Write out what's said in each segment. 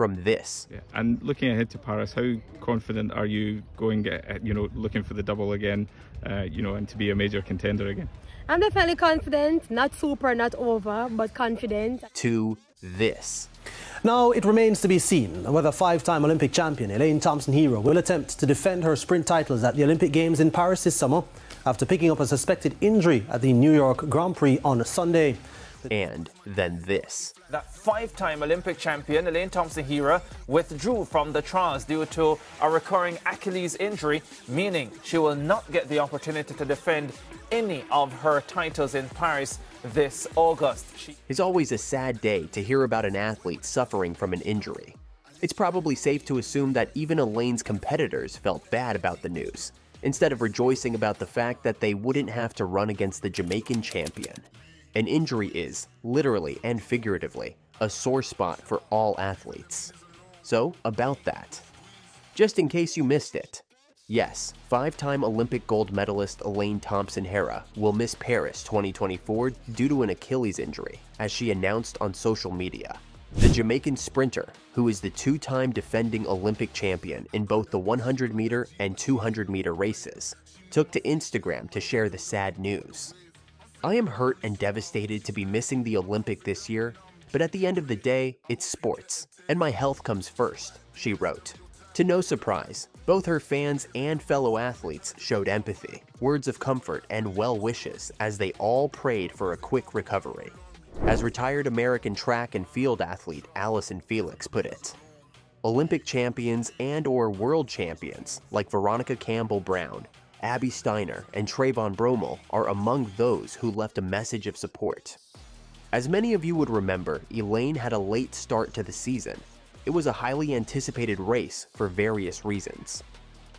from this. Yeah. And looking ahead to Paris, how confident are you going, looking for the double again, and to be a major contender again? I'm definitely confident, not super, not over, but confident. To this. Now, it remains to be seen whether five-time Olympic champion Elaine Thompson-Herah will attempt to defend her sprint titles at the Olympic Games in Paris this summer after picking up a suspected injury at the New York Grand Prix on Sunday. And then this. That five-time Olympic champion Elaine Thompson-Herah withdrew from the trials due to a recurring Achilles injury, meaning she will not get the opportunity to defend any of her titles in Paris this August. It's always a sad day to hear about an athlete suffering from an injury. It's probably safe to assume that even Elaine's competitors felt bad about the news, instead of rejoicing about the fact that they wouldn't have to run against the Jamaican champion. An injury is, literally and figuratively, a sore spot for all athletes. So, about that. Just in case you missed it. Yes, five-time Olympic gold medalist Elaine Thompson-Herah will miss Paris 2024 due to an Achilles injury, as she announced on social media. The Jamaican sprinter, who is the two-time defending Olympic champion in both the 100-meter and 200-meter races, took to Instagram to share the sad news. I am hurt and devastated to be missing the Olympic this year, but at the end of the day, it's sports, and my health comes first, she wrote. To no surprise, both her fans and fellow athletes showed empathy, words of comfort, and well wishes as they all prayed for a quick recovery. As retired American track and field athlete Allyson Felix put it, Olympic champions and/or world champions like Veronica Campbell Brown, Abby Steiner, and Trayvon Bromell are among those who left a message of support. As many of you would remember, Elaine had a late start to the season. It was a highly anticipated race for various reasons.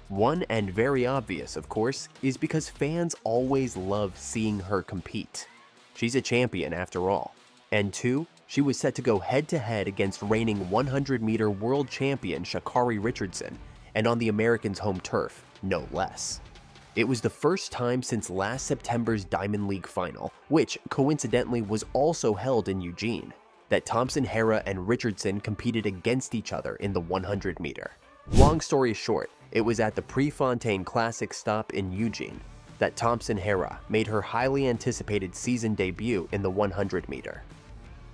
One, and very obvious, of course, is because fans always love seeing her compete. She's a champion after all. And two, she was set to go head-to-head against reigning 100-meter world champion Sha'Carri Richardson, and on the Americans' home turf, no less. It was the first time since last September's Diamond League final, which coincidentally was also held in Eugene, that Thompson-Herah and Richardson competed against each other in the 100-meter. Long story short, it was at the Prefontaine Classic stop in Eugene that Thompson-Herah made her highly anticipated season debut in the 100-meter.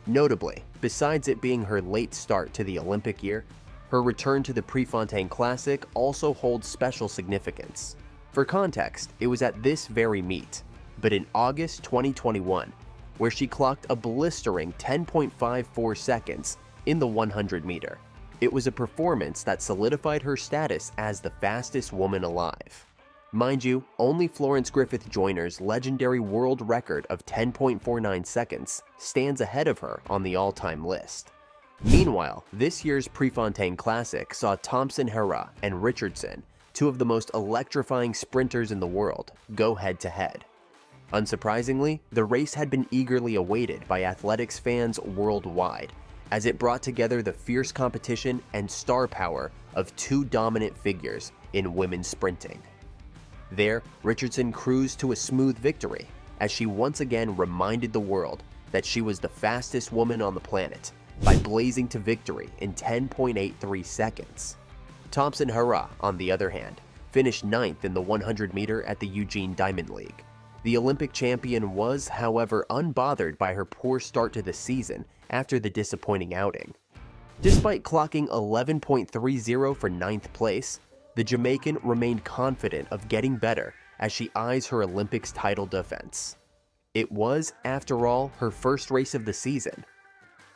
Notably, besides it being her late start to the Olympic year, her return to the Prefontaine Classic also holds special significance. For context, it was at this very meet, but in August 2021, where she clocked a blistering 10.54 seconds in the 100-meter. It was a performance that solidified her status as the fastest woman alive. Mind you, only Florence Griffith Joyner's legendary world record of 10.49 seconds stands ahead of her on the all-time list. Meanwhile, this year's Prefontaine Classic saw Thompson-Herah and Richardson, two of the most electrifying sprinters in the world, go head-to-head. Unsurprisingly, the race had been eagerly awaited by athletics fans worldwide, as it brought together the fierce competition and star power of two dominant figures in women's sprinting. There, Richardson cruised to a smooth victory, as she once again reminded the world that she was the fastest woman on the planet by blazing to victory in 10.83 seconds. Thompson-Herah, on the other hand, finished ninth in the 100-meter at the Eugene Diamond League. The Olympic champion was, however, unbothered by her poor start to the season after the disappointing outing. Despite clocking 11.30 for ninth place, the Jamaican remained confident of getting better as she eyes her Olympics title defense. It was, after all, her first race of the season.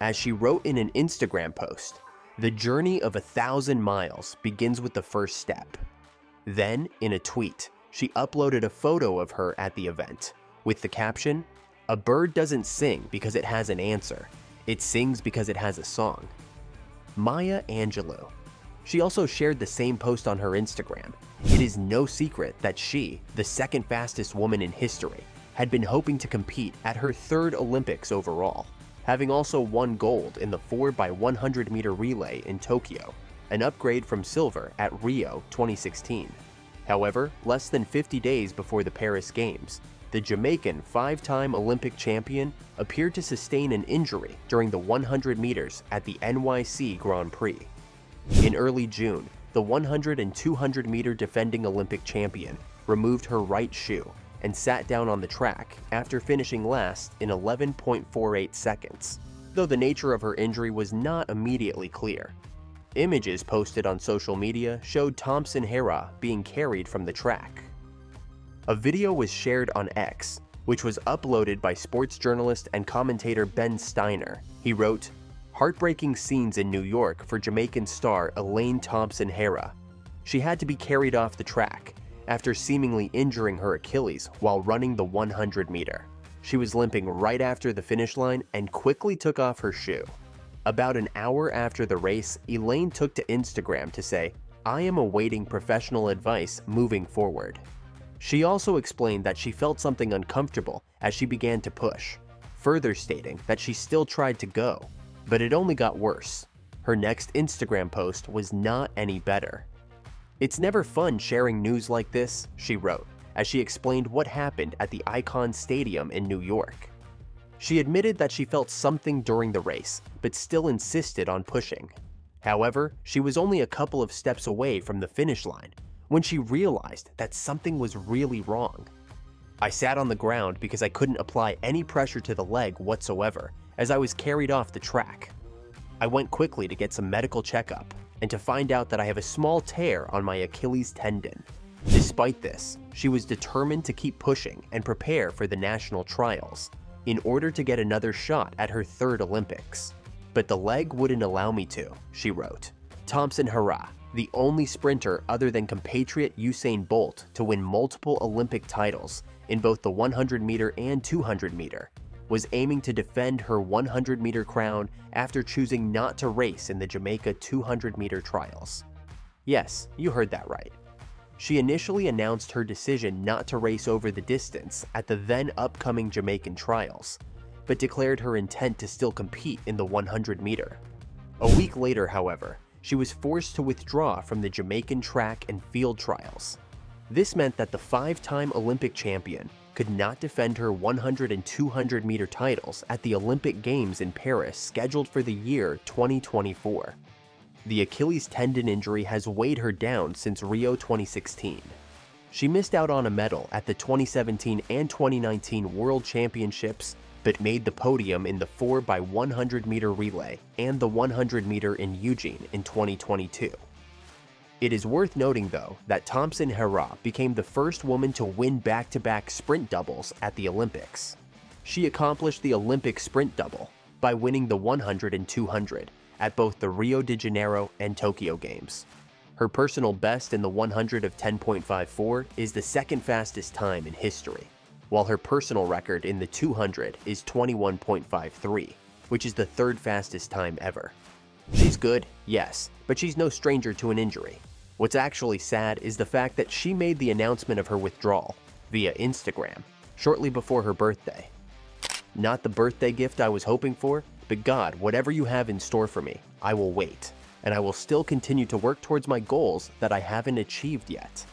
As she wrote in an Instagram post, "The journey of 1,000 miles begins with the first step." Then, in a tweet, she uploaded a photo of her at the event, with the caption, "A bird doesn't sing because it has an answer. It sings because it has a song." Maya Angelou. She also shared the same post on her Instagram. It is no secret that she, the second fastest woman in history, had been hoping to compete at her third Olympics overall, having also won gold in the 4x100-meter relay in Tokyo, an upgrade from silver at Rio 2016. However, less than 50 days before the Paris Games, the Jamaican five-time Olympic champion appeared to sustain an injury during the 100 meters at the NYC Grand Prix. In early June, the 100 and 200 meter defending Olympic champion removed her right shoe and sat down on the track after finishing last in 11.48 seconds, though the nature of her injury was not immediately clear. Images posted on social media showed Thompson-Herah being carried from the track. A video was shared on X, which was uploaded by sports journalist and commentator Ben Steiner. He wrote, "Heartbreaking scenes in New York for Jamaican star Elaine Thompson-Herah. She had to be carried off the track after seemingly injuring her Achilles while running the 100 meter. She was limping right after the finish line and quickly took off her shoe. About an hour after the race, Elaine took to Instagram to say, 'I am awaiting professional advice moving forward.' She also explained that she felt something uncomfortable as she began to push, further stating that she still tried to go, but it only got worse. Her next Instagram post was not any better. 'It's never fun sharing news like this,' she wrote, as she explained what happened at the Icon Stadium in New York. She admitted that she felt something during the race, but still insisted on pushing. However, she was only a couple of steps away from the finish line when she realized that something was really wrong. 'I sat on the ground because I couldn't apply any pressure to the leg whatsoever, as I was carried off the track. I went quickly to get some medical checkup and to find out that I have a small tear on my Achilles tendon.' Despite this, she was determined to keep pushing and prepare for the national trials in order to get another shot at her third Olympics. 'But the leg wouldn't allow me to,' she wrote. Thompson-Herah, the only sprinter other than compatriot Usain Bolt to win multiple Olympic titles in both the 100 meter and 200 meter, was aiming to defend her 100 meter crown after choosing not to race in the Jamaica 200 meter trials. Yes, you heard that right. She initially announced her decision not to race over the distance at the then upcoming Jamaican trials, but declared her intent to still compete in the 100 meter. A week later, however, she was forced to withdraw from the Jamaican track and field trials. This meant that the five-time Olympic champion could not defend her 100 and 200 meter titles at the Olympic Games in Paris scheduled for the year 2024. The Achilles tendon injury has weighed her down since Rio 2016. She missed out on a medal at the 2017 and 2019 World Championships, but made the podium in the 4x100 meter relay and the 100 meter in Eugene in 2022. It is worth noting, though, that Thompson-Herah became the first woman to win back-to-back sprint doubles at the Olympics. She accomplished the Olympic sprint double by winning the 100 and 200 at both the Rio de Janeiro and Tokyo Games. Her personal best in the 100 of 10.54 is the second fastest time in history, while her personal record in the 200 is 21.53, which is the third fastest time ever. She's good, yes, but she's no stranger to an injury. What's actually sad is the fact that she made the announcement of her withdrawal via Instagram shortly before her birthday. "Not the birthday gift I was hoping for, but God, whatever you have in store for me, I will wait, and I will still continue to work towards my goals that I haven't achieved yet."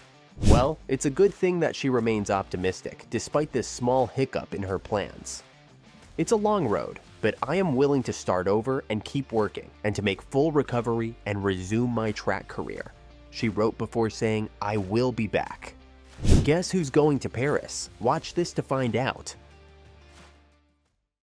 Well, it's a good thing that she remains optimistic despite this small hiccup in her plans. "It's a long road, but I am willing to start over and keep working and to make full recovery and resume my track career," she wrote before saying, "I will be back." Guess who's going to Paris? Watch this to find out.